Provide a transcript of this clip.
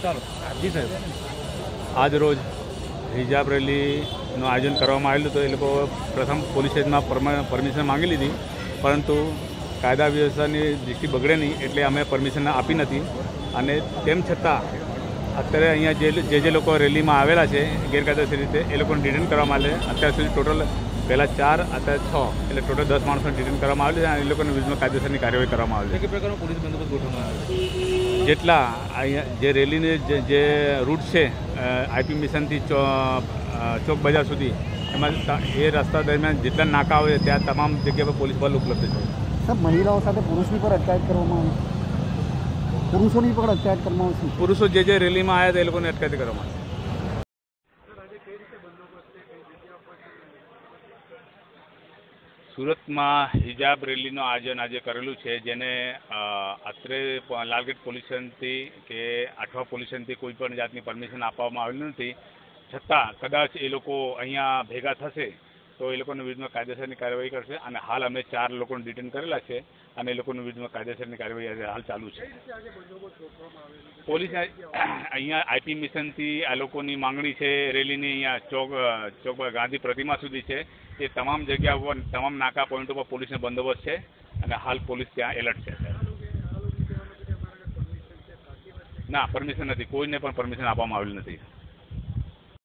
जी साहब आज रोज हिजाब रैलीનું આયોજન કરવામાં આવેલું હતું। એ લોકો પ્રથમ પોલીસ સ્ટેશનમાં પરમિશન માંગી લીધી, પરંતુ કાયદા વ્યવસ્થાની દૃષ્ટિ બગડે નહીં એટલે અમે પરમિશન આપી નથી। અને તેમ છતાં અત્યારે અહીંયા જે લોકો રેલીમાં આવેલા છે ગેરકાયદેસર રીતે, એ લોકોને ડિટેન કરવામાં આવેલ છે। અત્યાર સુધી ટોટલ પહેલાં 4, અત્યારે 6, એટલે ટોટલ 10 માણસોને ડિટેન કરવામાં આવેલ છે અને એ લોકોની વિરુદ્ધમાં કાયદેસરની કાર્યવાહી કરવામાં આવેલ છે। કે પ્રકારનો પોલીસ બંદોબસ્ત ગોઠવવામાં આવેલ છે। जेटला जे रेली ने जे रूट है आईपी मिशन थी चौक बजार सुधी एम ये रास्ता दरमियान जेटला नाका हो त्या तमाम जगह पर पुलिस बल उपलब्ध है। सब महिलाओं साथ पुरुष पर अटकायत करवामां आवी, पुरुषों ने पण अटकायत करवामां आवी, पुरुषों जे रेली में आया था ए लोगों ने अटकायत करवामां आवी। सूरत में हिजाब रेली आयोजन आज करेलू है, जेने अत्रे लालगेट पोलीस स्टेशनथी के आठवा पोलीस स्टेशनथी कोईपण जातनी परमिशन आपवामां आवेल नथी। छतां कदाच ए लोको अहींया भेगा थशे तो ए लोकोनी विरुद्धमां कायदेसरनी कार्यवाही करशे। अने हाल अमे 4 लोकोने डिटेन करेला छे अने ए लोकोनी विरुद्धमां कायदेसरनी कार्यवाही हाल चालू छे। पोलीस अहींया आईपी मिशनथी आ लोकोनी मांगणी छे, रेलीनी अहींया चौक गांधी प्रतिमा सुधी छे। ये तमाम जगह पर तमाम नाका पॉइंटों पर पुलिस ने बंदोबस्त है और हाल पुलिस त्या एलर्ट है। ना परमिशन नहीं, कोई ने परमिशन आपवामां आवेल नहीं।